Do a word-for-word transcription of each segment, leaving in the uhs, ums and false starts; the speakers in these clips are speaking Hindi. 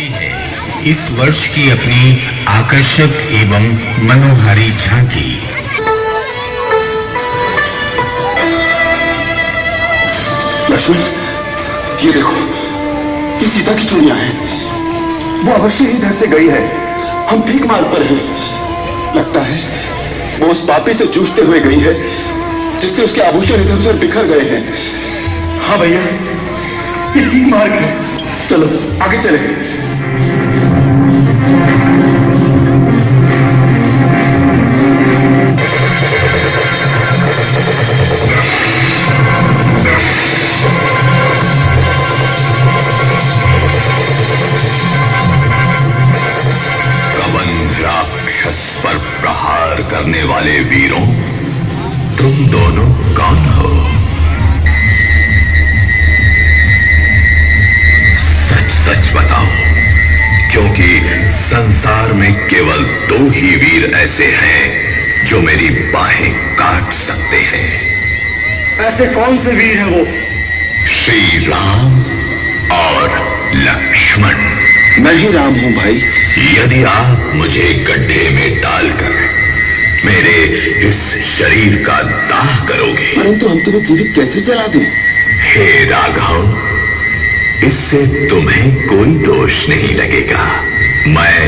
होती है। इस वर्ष की अपनी आकर्षक एवं मनोहारी झांकी। ये देखो, ये सीता की चूड़ियां हैं। वो अवश्य ही इधर से गई है। हम ठीक मार्ग पर हैं। लगता है वो उस पापी से जूझते हुए गई है जिससे उसके आभूषण इधर उधर बिखर गए हैं। हाँ भैया, ये ठीक मार्ग है, चलो आगे चले। कवन राक्षस पर प्रहार करने वाले वीरों, तुम दोनों कौन हो? सच बताओ, क्योंकि संसार में केवल दो ही वीर ऐसे हैं जो मेरी बाहें काट सकते हैं। ऐसे कौन से वीर हैं वो? श्री राम और लक्ष्मण। मैं ही राम हूं भाई। यदि आप मुझे गड्ढे में डालकर मेरे इस शरीर का दाह करोगे, परंतु हम तुम्हें जीवित कैसे जला दें? हे राघव, इससे तुम्हें कोई दोष नहीं लगेगा। मैं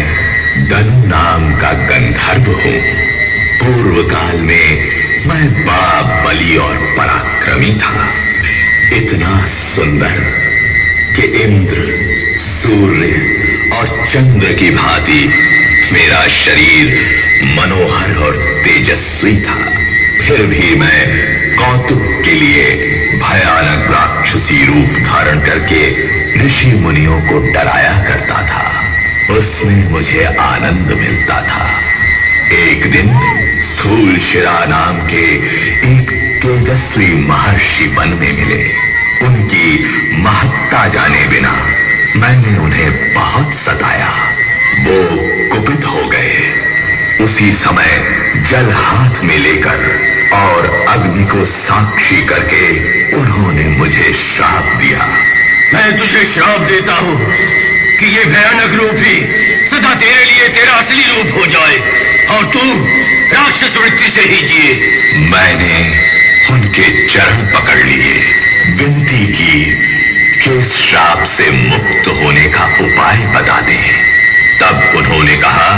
धनु नाम का गंधर्व हूँ। पूर्व काल में मैं बाबली और पराक्रमी था, इतना सुंदर कि इंद्र, सूर्य और चंद्र की भांति मेरा शरीर मनोहर और तेजस्वी था। फिर भी मैं कौतुक के लिए भयानक राक्षसी रूप धारण करके ऋषि मुनियों को डराया करता था। उसमें मुझे आनंद मिलता था। एक दिन स्थूलशिरा नाम के एक तेजस्वी महर्षि वन में मिले। उनकी महत्ता जाने बिना मैंने उन्हें बहुत सताया। वो कुपित हो गए। उसी समय जल हाथ में लेकर और अग्नि को साक्षी करके उन्होंने मुझे श्राप दिया। मैं तुझे श्राप देता हूँ कि ये भयानक रूप ही सदा तेरे लिए तेरा असली रूप हो जाए और तू राक्षस वृत्ति से ही जिए। मैंने उनके चरण पकड़ लिए, विनती की कि इस श्राप से मुक्त होने का उपाय बता दे। तब उन्होंने कहा,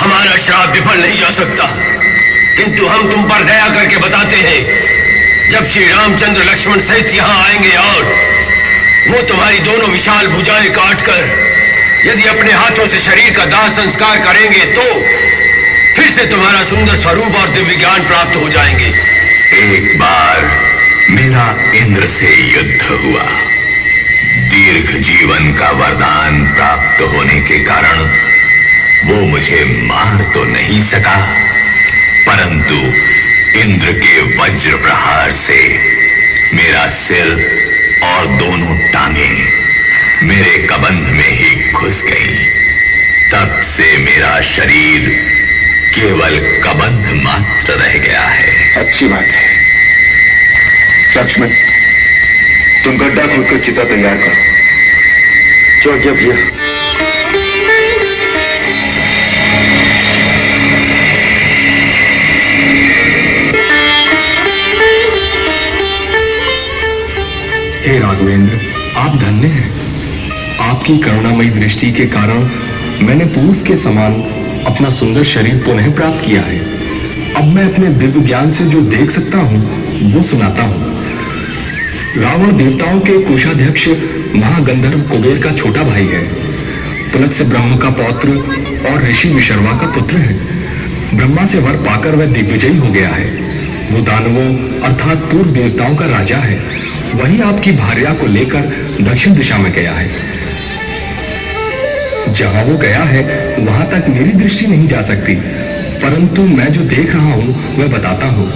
हमारा श्राप विफल नहीं जा सकता, किंतु हम तुम पर दया करके बताते हैं। जब श्री रामचंद्र लक्ष्मण सहित यहाँ आएंगे और वो तुम्हारी दोनों विशाल भुजाएं काटकर यदि अपने हाथों से शरीर का दाह संस्कार करेंगे तो फिर से तुम्हारा सुंदर स्वरूप और दिव्य ज्ञान प्राप्त हो जाएंगे। एक बार मेरा इंद्र से युद्ध हुआ। दीर्घ जीवन का वरदान प्राप्त होने के कारण वो मुझे मार तो नहीं सका, परंतु इंद्र के वज्र प्रहार से मेरा सिर और दोनों टांगे मेरे कबंध में ही घुस गई। तब से मेरा शरीर केवल कबंध मात्र रह गया है। अच्छी बात है लक्ष्मण, तुम गड्ढा खोदकर चिता तैयार करो। जो जब यह राघवेंद्र, आप धन्य हैं। आपकी करुणामयी दृष्टि के कारण मैंने पूर्व के समान अपना सुंदर शरीर पुनः प्राप्त किया है। अब मैं अपने दिव्य ज्ञान से जो देख सकता हूँ वो सुनाता हूँ। रावण देवताओं के कोषाध्यक्ष महागंधर्व कुबेर का छोटा भाई है। पुलत्स्य ब्रह्म का पौत्र और ऋषि विशर्वा का पुत्र है। ब्रह्मा से वर पाकर वह दिग्विजयी हो गया है। वो दानवों अर्थात पूर्व देवताओं का राजा है। वही आपकी भार्या को लेकर दक्षिण दिशा में गया है। जहां वो गया है वहां तक मेरी दृष्टि नहीं जा सकती, परंतु मैं जो देख रहा हूं मैं बताता हूं।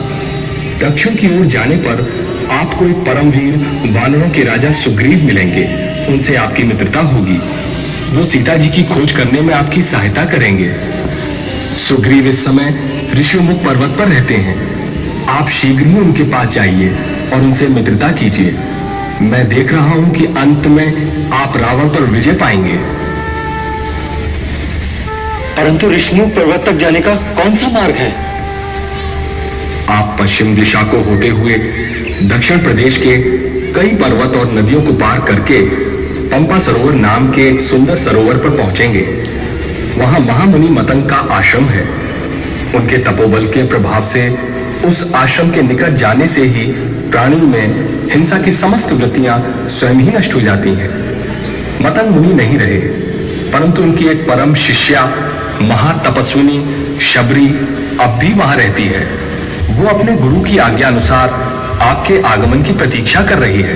दक्षिण की ओर जाने पर आपको एक परमवीर वानरों के राजा सुग्रीव मिलेंगे। उनसे आपकी मित्रता होगी। वो सीता जी की खोज करने में आपकी सहायता करेंगे। सुग्रीव इस समय ऋष्यमूक पर्वत पर रहते हैं। आप शीघ्र ही उनके पास जाइए और उनसे मित्रता कीजिए। मैं देख रहा हूं कि अंत में आप रावण पर विजय पाएंगे। परंतु ऋष्यमूक पर्वत तक जाने का कौन सा मार्ग है? आप पश्चिम दिशा को होते हुए दक्षिण प्रदेश के कई पर्वत और नदियों को पार करके पंपा सरोवर नाम के सुंदर सरोवर पर पहुंचेंगे। वहां महामुनि मतंग का आश्रम है। उनके तपोबल के प्रभाव से उस आश्रम के निकट जाने से ही प्राणी में हिंसा की समस्त वृत्तियां स्वयं ही नष्ट हो जाती हैं। मतंग मुनि नहीं रहे, परंतु उनकी एक परम शिष्या महातपस्विनी शबरी अब भी वहां रहती है। वो अपने गुरु की आज्ञा अनुसार आपके आगमन की प्रतीक्षा कर रही है।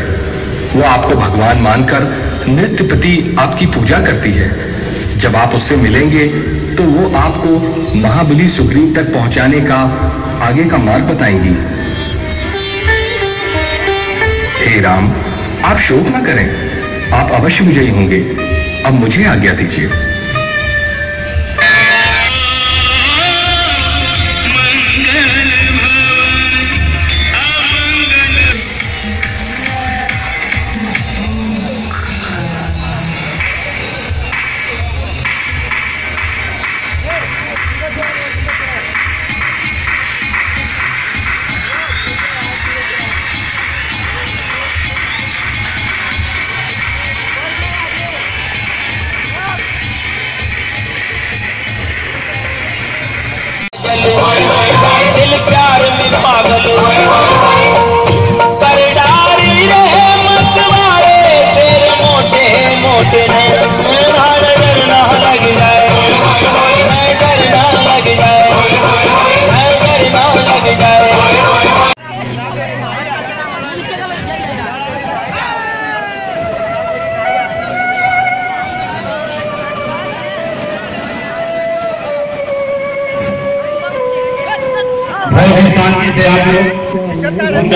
वो आपको भगवान मानकर नृत्य प्रति आपकी पूजा करती है। जब आप उससे मिलेंगे तो वो आपको महाबली सुग्रीव तक पहुंचाने का आगे का मार्ग बताएंगी। हे राम, आप शोक न करें, आप अवश्य विजयी होंगे। अब मुझे आज्ञा दीजिए।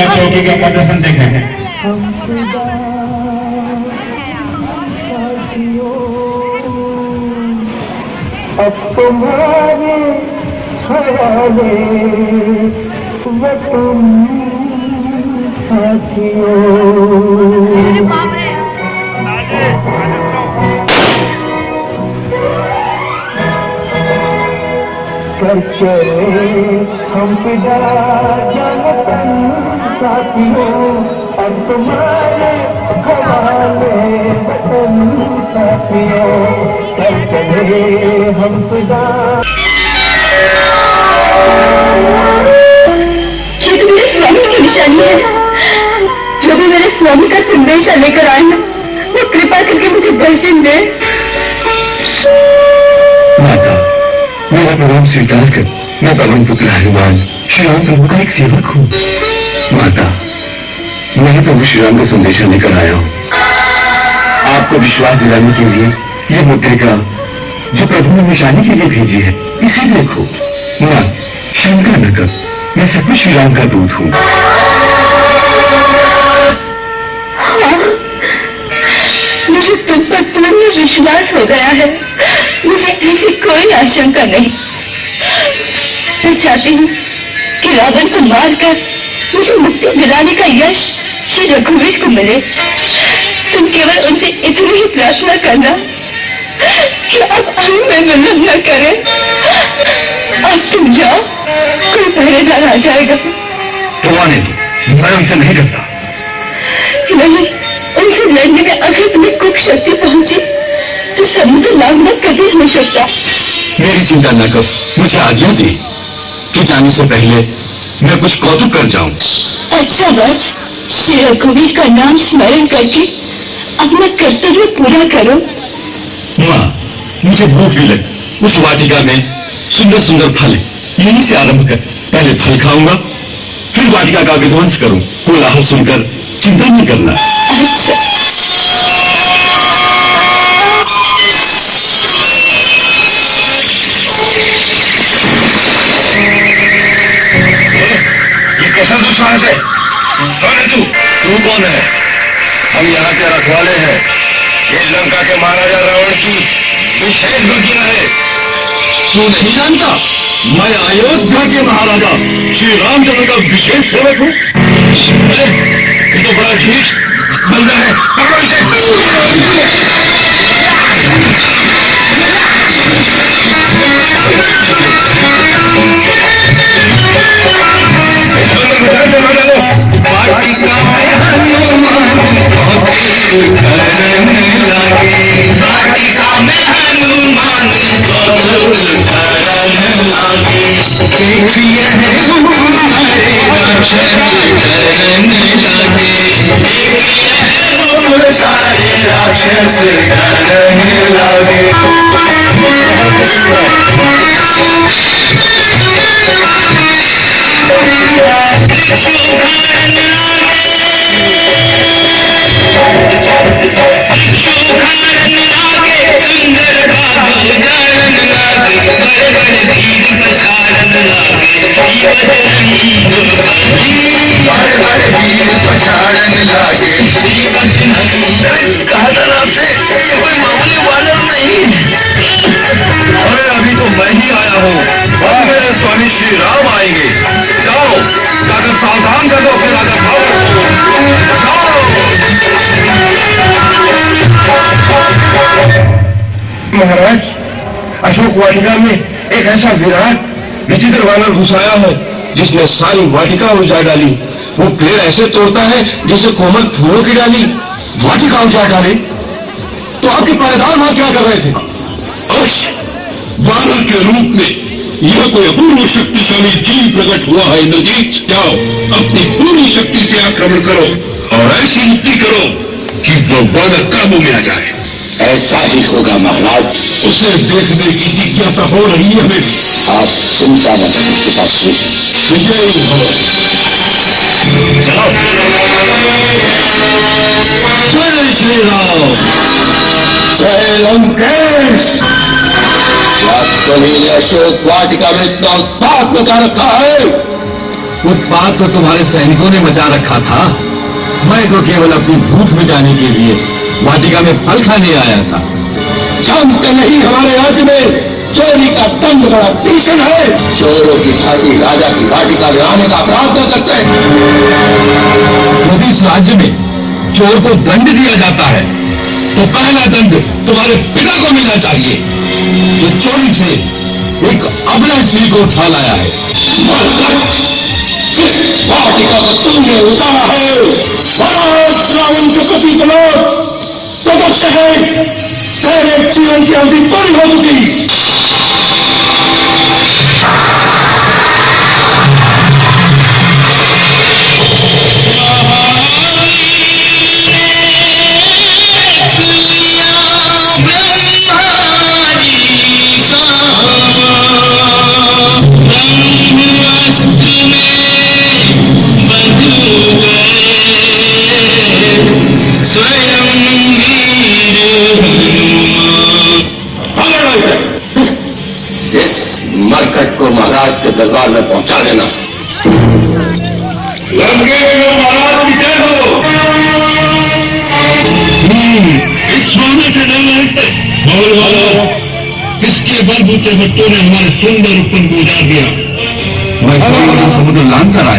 चौकी का प्रदर्शन देखें। अब तुम्हारे ख्याले व तुम साथियों कर चले हम फिदा जनतन साथियों। अब तुम्हारे हवाले वतन साथियों कर चले हम फिदा। ये तो मेरे स्वामी की निशानी है। जो भी मेरे स्वामी का संदेश लेकर आए हैं वो कृपा करके मुझे दर्शन दे। माता, मेरा प्रणाम स्वीकार कर। मैं पवन पुत्र हनुमान श्री राम प्रभु का एक सेवक हूँ। माता, मैं प्रभु श्री राम का संदेशा लेकर आया हूँ। आपको विश्वास दिलाने के लिए ये मुद्रिका जो प्रभु ने निशानी के लिए भेजी है, इसे देखो। मां, शंका न कर, मैं सचमुच श्री राम का दूत हूँ। मुझे तुम पर पूर्ण विश्वास हो गया है। मुझे ऐसी कोई आशंका नहीं। मैं चाहती हूँ कि रावण को मारकर मुझे मुक्ति दिलाने का यश श्री रघुवीर को मिले। तुम केवल उनसे इतनी ही प्रार्थना करना कि अब हमें विलंब न करें। अब तुम जाओ, कोई पहरेदार आ जाएगा। तो आने दो, मैं उनसे नहीं डरता। नहीं, उनसे लड़ने में अगर तुम्हें कुछ शक्ति पहुंची तो समुद्र लांघना कभी हो सकता। मेरी चिंता न करो, मुझे आज्ञा दे कि जाने से पहले मैं कुछ कौतुक कर जाऊं। अच्छा बात, श्री रघुवीर का नाम स्मरण करके अपना कर्तव्य पूरा करो। माँ, मुझे भूख भी लगी। उस वाटिका में सुंदर सुंदर फल, यहीं से आरंभ कर। पहले फल खाऊंगा, फिर वाटिका का विध्वंस करूं। कोलाहल सुनकर चिंता नहीं करना। अच्छा। से कौन तू तू कौन है? हम यहाँ के रखवाले हैं। ये लंका के महाराजा रावण की विशेष बगिया है। तू नहीं जानता मैं अयोध्या के महाराजा श्री रामचंद्र का विशेष सेवक हूँ। ये तो बड़ा ठीक बंदा है। पकड़ो इसे। महाराज, अशोक वाटिका में एक ऐसा विराट विचित्र वानर घुसाया है जिसने सारी वाटिका उजाड़ डाली। वो पेड़ ऐसे तोड़ता है जैसे कोमल फूलों की डाली। वाटिका उजाड़ डाली तो आपके पहरेदार वहां क्या कर रहे थे? अश वानर के रूप में यह कोई अपूर्व शक्तिशाली जीव प्रकट हुआ है। इंद्रजीत, जाओ अपनी पूरी शक्ति से आक्रमण करो और ऐसी युक्ति करो कि वो वानर काबू में आ जाए। ऐसा ही होगा महाराज, उसे देखने की जिज्ञासा हो रही है हमें। आप चिंता न करें, पिताश्री विजयी हो। जय श्री राम, जय लंकेश। अशोक वाटिका में इतना उत्पात मचा रखा है। उत्पात तो तुम्हारे सैनिकों ने मचा रखा था, मैं तो केवल अपनी भूख मिटाने के लिए वाटिका में फल खाने आया था। जानते नहीं हमारे राज्य में चोरी का दंड बड़ा भीषण है। चोरों की थाली राजा की वाटिका में आने का अपराध कर सकते हैं। यदि इस राज्य में चोर को दंड दिया जाता है तो पहला दंड तुम्हारे पिता को मिलना चाहिए जो चोरी से एक अबला स्त्री को उठा लाया है। जिस वाटिका को तुमने उतारा है उनके पति बनो तेरे जीवन की अवधि पूरी हो चुकी। दरबार में पहुंचा देना। लंकेश महाराज की जय हो। इस सोने से नहीं लगते बोल वाला, किसके बलबूते बच्चों ने हमारे सुंदर रूपन को उजाड़ दिया। मैं समुद्र लांग कर आया।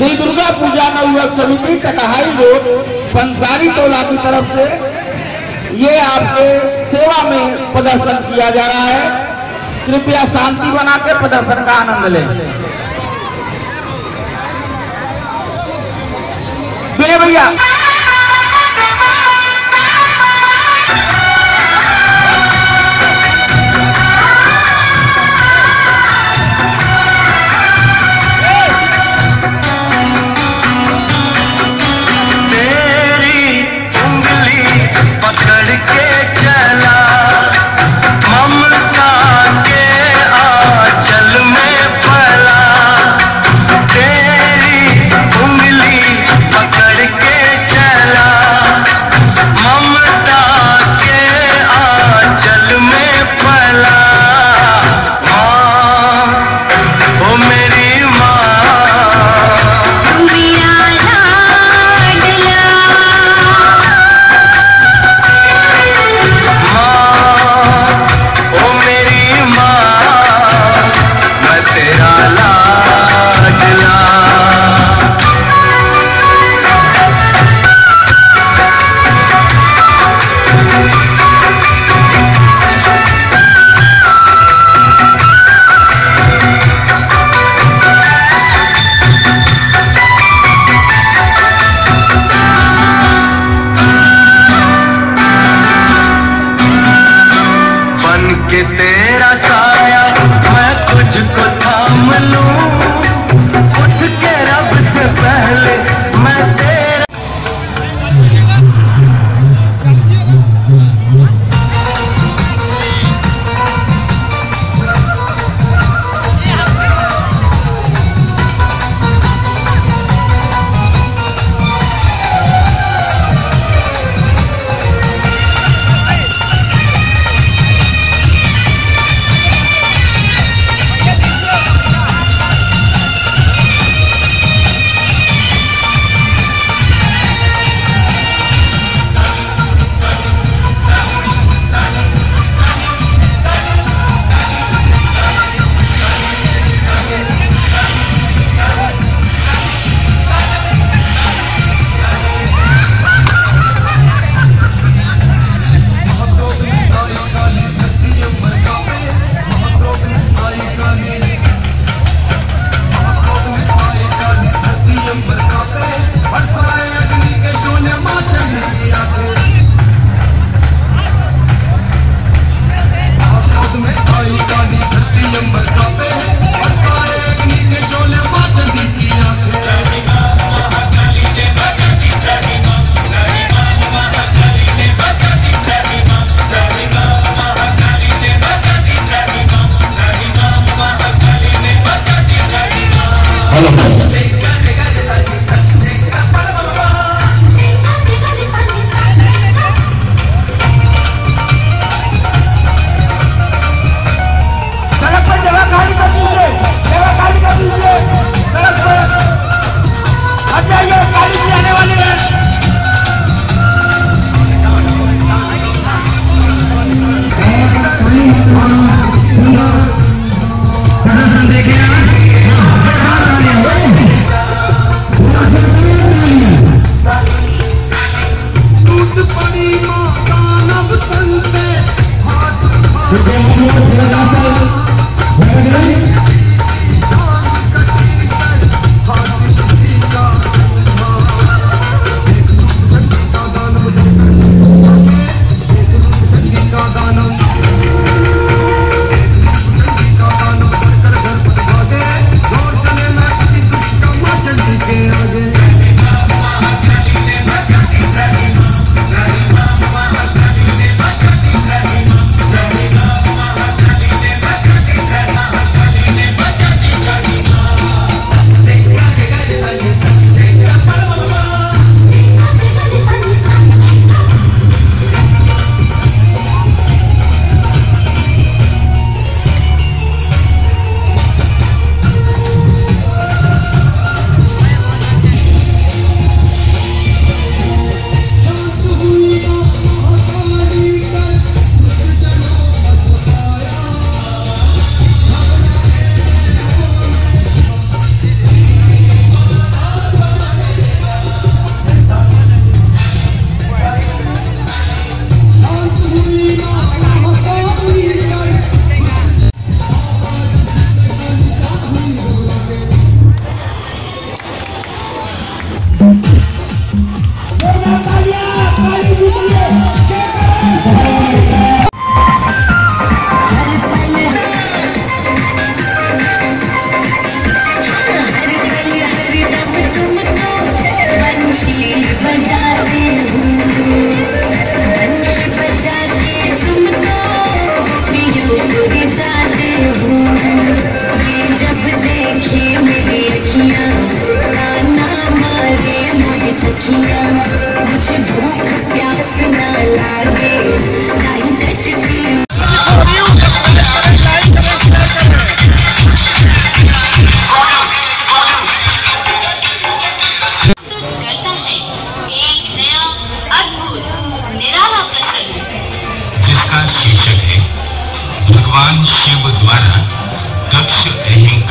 श्री दुर्गा पूजा नवयुवक समिति कटहाई रोड पंसारी टोला की तरफ से ये आपके सेवा में प्रदर्शन किया जा रहा है। कृपया शांति बनाकर प्रदर्शन का आनंद लें। मेरे भैया देखे ना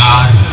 प्यार नहीं।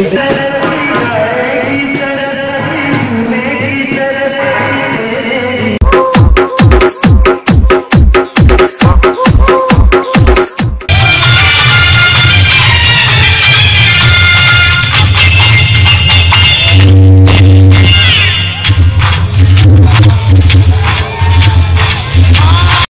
They